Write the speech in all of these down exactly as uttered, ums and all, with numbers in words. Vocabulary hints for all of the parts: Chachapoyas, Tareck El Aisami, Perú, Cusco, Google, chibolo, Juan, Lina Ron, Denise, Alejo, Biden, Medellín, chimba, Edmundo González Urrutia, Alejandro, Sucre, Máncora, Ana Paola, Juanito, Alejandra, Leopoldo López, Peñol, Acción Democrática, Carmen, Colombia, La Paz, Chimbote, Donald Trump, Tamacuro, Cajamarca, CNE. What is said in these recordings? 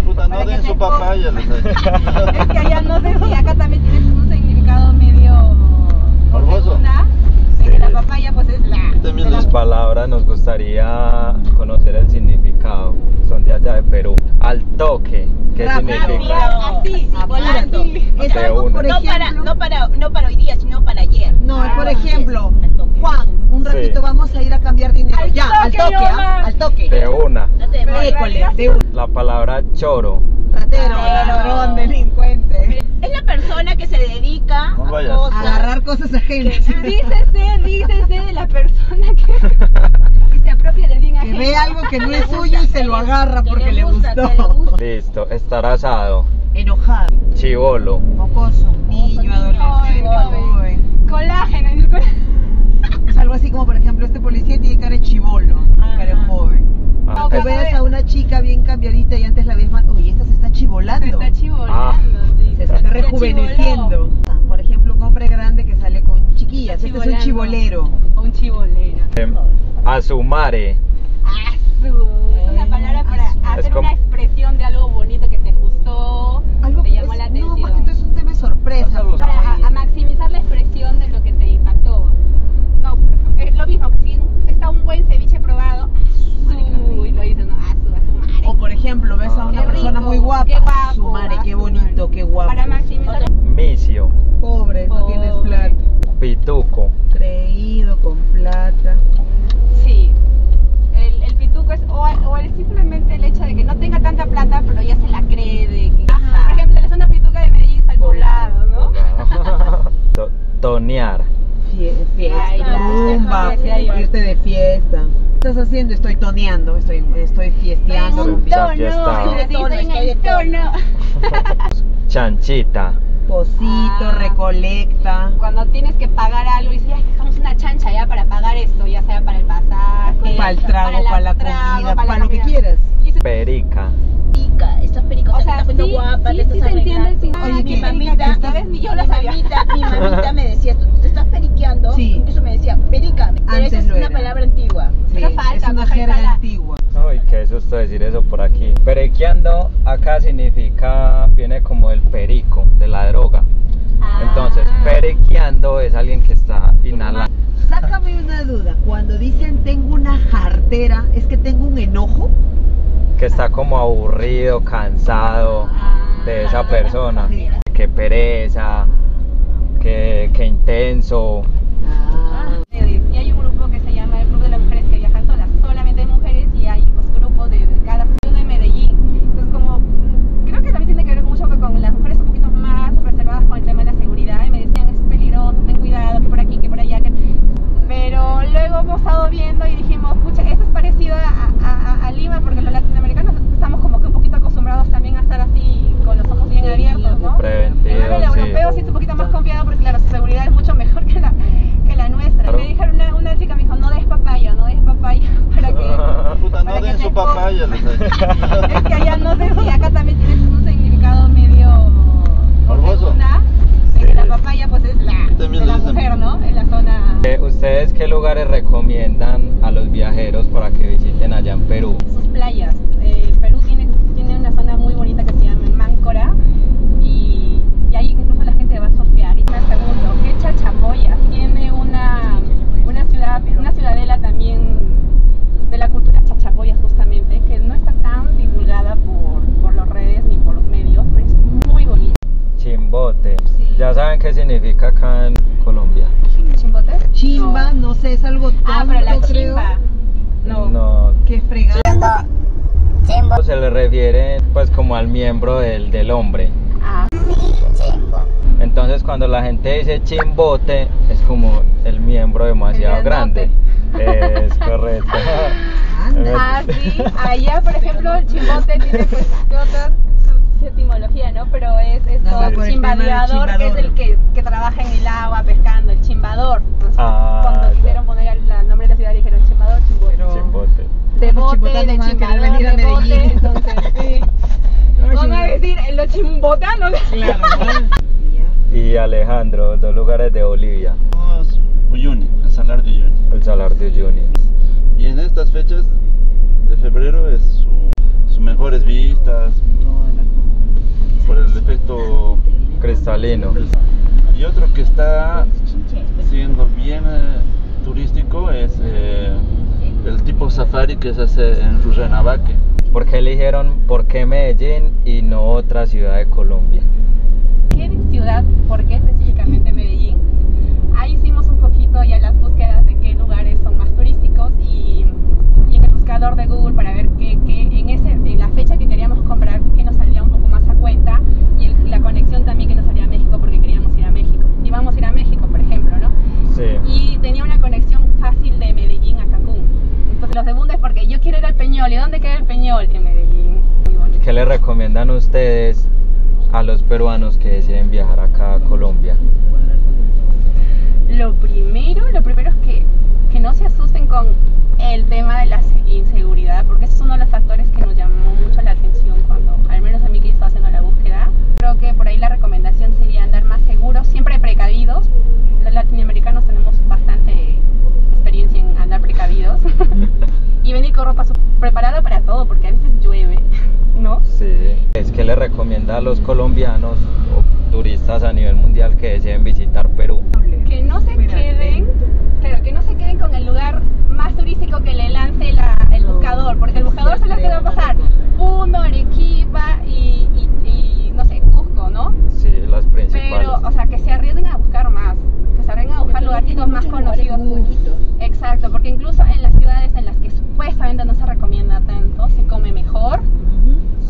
puta, no den su papá. Ya les... Es que allá no sé si acá también tiene un significado medio... ¿Morboso? Sí. La papaya pues es la... También las palabras nos gustaría conocer el significado. Son de allá de Perú. Al toque. ¿Qué significa? Rápido, así, sí, volando. Es algo, por ejemplo... No para, no, para, no para hoy día, sino para ayer. No, ah, por ejemplo, Juan, un ratito sí. Vamos a ir a cambiar dinero. Al ya, toque, al toque, ¿ah? Al toque. De una. No te École, de una. La palabra choro. Ratero, ladrón, delincuente. Es la persona que se dedica no a, cosas, a agarrar cosas ajenas. Dícese, dícese de la persona que, que se apropia del bien ajeno. Que ve algo que no es suyo y se lo agarra porque le gusta, le gustó. Listo, estar asado. Enojado. Chibolo. Mocoso. Niño, adolescente, joven. Colágeno, el colágeno. Es algo así como, por ejemplo, este policía tiene cara de chibolo, cara de joven. Ah, o veas a una chica bien cambiadita y antes la ves mal, uy, esta se está chibolando. Se está chibolando, ah, sí. Se está rejuveneciendo. Chiboló. Por ejemplo, un hombre grande que sale con chiquillas. Este es un chibolero. O un chibolero. Eh, asumare. Asu. Es una palabra para Asu. Hacer como... una expresión de algo bonito que te gustó, algo que te llamó es, la atención. No, porque esto es un tema de sorpresa. No, para a, a maximizar la expresión de lo que te impactó. No, es lo mismo. Si está un buen ceviche probado, uy, lo dicen, ¿no? A su, a su madre. O por ejemplo, ves a una qué persona rico, muy guapa, qué guapo, su madre, qué bonito, madre. Qué guapo. Para maximizar. Micio. Pobre, Pobre, no tienes plata. Pituco. Creído, con plata. Sí. El, el pituco es o, o es simplemente el hecho de que no tenga tanta plata, pero ya se la cree de que... Ajá. Por ejemplo, la zona pituca de Medellín está al poblado, ¿no? To tonear. Fiesta, rumba, irte de fiesta. ¿Qué estás haciendo? Estoy toneando, estoy, estoy fiesteando. Estoy en un tono, estoy de tono, estoy de tono. Chanchita. Posito, ah, recolecta. Cuando tienes que pagar algo y dices, ay, dejamos una chancha ya para pagar esto, ya sea para el pasaje, para el trago, para, para la trago, comida, para, para lo comida. Que quieras. Perica. Estos pericos, o sea, sí, guapas, sí, sí se entiende, sí. Oye, mi mamita, ¿sabes? Ni yo lo sabía. Mi mamita, mi mamita me decía, tú te estás periqueando, sí. Incluso me decía, perica, pero esa es una era. Palabra antigua. Sí, falta, es una jerga antigua. Ay, qué susto decir eso por aquí. Periqueando acá significa, viene como el perico, de la droga. Ah. Entonces, periqueando es alguien que está inhalando. Sácame una duda, cuando dicen tengo una jartera, ¿es que tengo un enojo? Que está como aburrido, cansado de esa persona, que pereza, que, que intenso. Ah. Y hay un grupo que se llama el Club de las Mujeres que viajan solas, solamente hay mujeres y hay pues, grupos de, de cada ciudad de Medellín. Entonces como, creo que también tiene que ver mucho con las mujeres un poquito más reservadas con el tema de la seguridad y me decían es peligroso, ten cuidado, que por aquí, que por allá. Que... Pero luego hemos estado viendo y dijimos, pucha, esto es parecido a, a, a Lima porque los latinoamericanos estamos como que un poquito acostumbrados también a estar así con los ojos bien abiertos, ¿no? Preventivo, el europeo sí es un poquito más confiado porque claro, su seguridad es mucho mejor que la, que la nuestra. Claro. Me dijeron una, una chica, me dijo, no des papaya, no des papaya para que... Ah, puta, no den su papaya. Es que allá no sé si acá también tiene un significado medio... ¿Morboso? La papaya pues es la, de la mujer, ¿no? En la zona... ¿Ustedes qué lugares recomiendan a los viajeros para que visiten allá en Perú? Sus playas. Eh, Perú tiene, tiene una zona muy bonita que se llama Máncora y, y ahí incluso la gente va a surfear. Y más segundo, que Chachapoyas tiene una, una, ciudad, una ciudadela también de la cultura chachapoyas justamente, que no está tan divulgada por, por las redes ni por los medios, pero es muy bonita. Chimbote. Sí. Ya saben qué significa acá en Colombia. ¿Chimbote? Chimba, no, no sé, es algo tan. Ah, pero la creo. Chimba. No. No. Qué fregada. Chimba. Chimba. Se le refiere pues como al miembro del, del hombre. Ah. Chimba. Entonces cuando la gente dice chimbote es como el miembro demasiado el grande. Es correcto. Ah, sí. Allá por ejemplo el chimbote tiene pues otras etimología, ¿no? Pero es esto, no, chimbadeador, el que es el que, que trabaja en el agua pescando, el chimbador. Entonces, ah, cuando ya quisieron poner el nombre de la ciudad dijeron chimbador, chimbote. Pero... Chimbote. De bote, de chimbador, venir a de bote, entonces, sí. Vamos a decir, los chimbotanos. Claro. Y Alejandro, dos lugares de Bolivia. Uyuni, el salar de Uyuni. El salar de Uyuni. Y en estas fechas de febrero es su... sus mejores vistas, por el efecto cristalino. Y otro que está siendo bien eh, turístico es eh, el tipo safari que se hace en Rujanavaque. ¿Por qué eligieron por qué Medellín y no otra ciudad de Colombia? ¿Qué ciudad? ¿Por qué específicamente Medellín? Ahí hicimos un poquito ya las búsquedas de qué lugares son más turísticos y, y en el buscador de Google para ver qué, qué en, ese, en la fecha que queríamos comprar, que nos salía un poco más a cuenta y el, la conexión también que nos salía a México porque queríamos ir a México. Íbamos a ir a México, por ejemplo, ¿no? Sí. Y tenía una conexión fácil de Medellín a Cancún. Entonces lo segundo es porque yo quiero ir al Peñol. ¿Y dónde queda el Peñol? En Medellín. Muy bonito. ¿Qué le recomiendan ustedes a los peruanos que deciden viajar acá a Colombia? Lo primero, lo primero es que, que no se asusten con el tema de la inseguridad, porque ese es uno de los factores que nos llamó mucho la atención cuando, al menos a mí que yo estaba haciendo la búsqueda. Creo que por ahí la recomendación sería andar más seguros, siempre precavidos. Los latinoamericanos tenemos bastante experiencia en andar precavidos. Y venir con ropa preparada para todo, porque a veces llueve, ¿no? Sí. Es que le recomienda a los colombianos o turistas a nivel mundial que deseen visitar Perú. Que no se queden, claro, que no se queden con el lugar más turístico que le lance la, el buscador, porque el buscador solo te va a pasar Puno, Arequipa y, y, y no sé, Cusco, ¿no? Sí, las principales. Pero, o sea, que se arriesguen a buscar más, que se arriesguen a buscar lugarcitos más conocidos. Exacto, porque incluso en las ciudades en las que supuestamente no se recomienda tanto, se come mejor.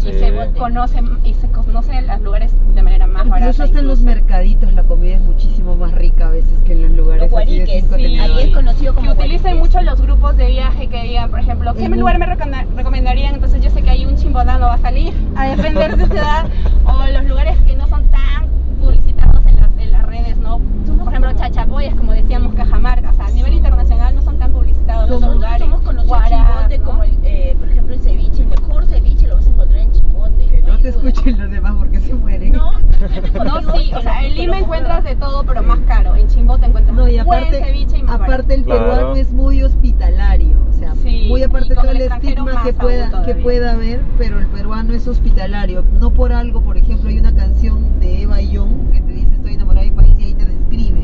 Sí. Y se conocen y se conocen los lugares de manera más incluso barata. Hasta incluso en los mercaditos la comida es muchísimo más rica a veces que en los lugares. Los guariques, así sí. Ahí es conocido como que guariques. Utilicen mucho los grupos de viaje que digan, por ejemplo, ¿qué uh-huh. lugar me recomendarían? Entonces yo sé que ahí un chimbotano va a salir a defender su ciudad. O los lugares que no son tan publicitados en las, en las redes, ¿no? Por ejemplo, chachapoyas, como decíamos, Cajamarca. O sea, a nivel internacional no son tan publicitados somos, esos lugares. Somos conocidos Chimbote, ¿no? Como, el, eh, por ejemplo, el ceviche. El mejor ceviche lo vas a encontrar en Chimbote. Que no, no te escuchen los demás porque se mueren. No, no, sí. O sea, en Lima encuentras de todo, pero más caro. En Chimbote encuentras no, y aparte, buen ceviche y más aparte barato. El peruano claro. Es muy hospitalario. O sea, sí, muy aparte todo el estigma que pueda, que pueda haber, pero el peruano es hospitalario. No por algo, por ejemplo, hay una canción de Eva Young que te dice estoy enamorada de mi país y ahí te describe.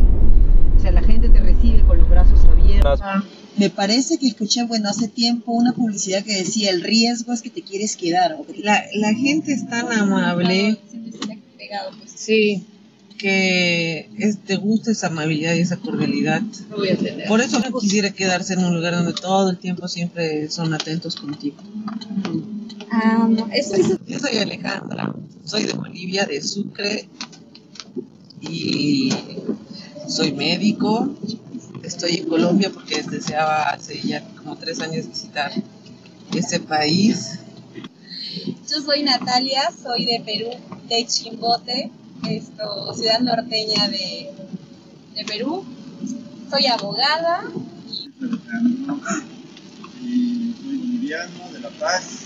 O sea, la gente te recibe con los brazos abiertos. Me parece que escuché, bueno, hace tiempo una publicidad que decía, el riesgo es que te quieres quedar. La, la gente es tan amable, sí, que es, te gusta esa amabilidad y esa cordialidad. Por eso no quisiera quedarse en un lugar donde todo el tiempo siempre son atentos contigo. Um, eso, eso. Yo soy Alejandra, soy de Bolivia, de Sucre, y soy médico. Estoy en Colombia porque deseaba hace ya como tres años visitar ese país. Yo soy Natalia, soy de Perú, de Chimbote, esto, ciudad norteña de, de Perú. Soy abogada. Soy peruano y soy boliviano de La Paz.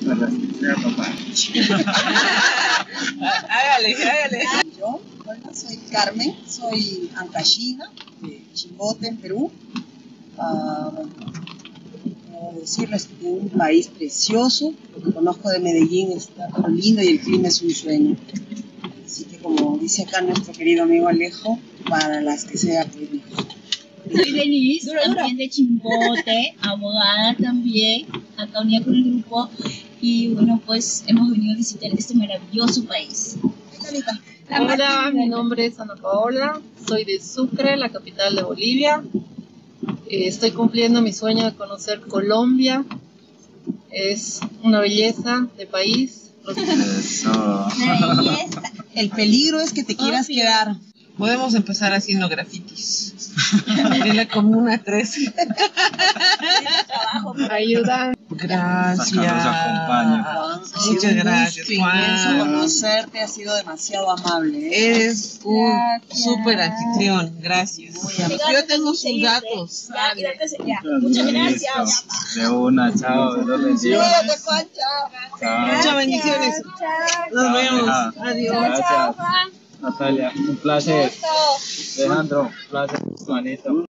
Y para las que sea papá. Hágale, hágale. Yo, bueno, soy Carmen, soy ancashina de Chimbote, en Perú. Ah, como decirlo, es un país precioso. Lo que conozco de Medellín está muy lindo y el clima es un sueño. Así que, como dice acá nuestro querido amigo Alejo, para las que sea Perú. Soy Denise, dura, dura. También de Chimbote, abogada también, acá unida con el grupo. Y bueno, pues hemos venido a visitar este maravilloso país. Hola, mi nombre es Ana Paola, soy de Sucre, la capital de Bolivia. Eh, estoy cumpliendo mi sueño de conocer Colombia. Es una belleza de país. Eso. Belleza. El peligro es que te quieras Obvio. quedar. Podemos empezar haciendo grafitis en la comuna trece. Ayuda. Gracias. Nos acompaña. Muchas gracias, Juan. Conocerte ha sido demasiado amable. Eres un súper anfitrión. Gracias. Yo tengo sus datos. Muchas gracias. De una, chao. Muchas bendiciones. Nos vemos. Adiós. Gracias. Natalia, un placer. Alejandro, un placer, Juanito.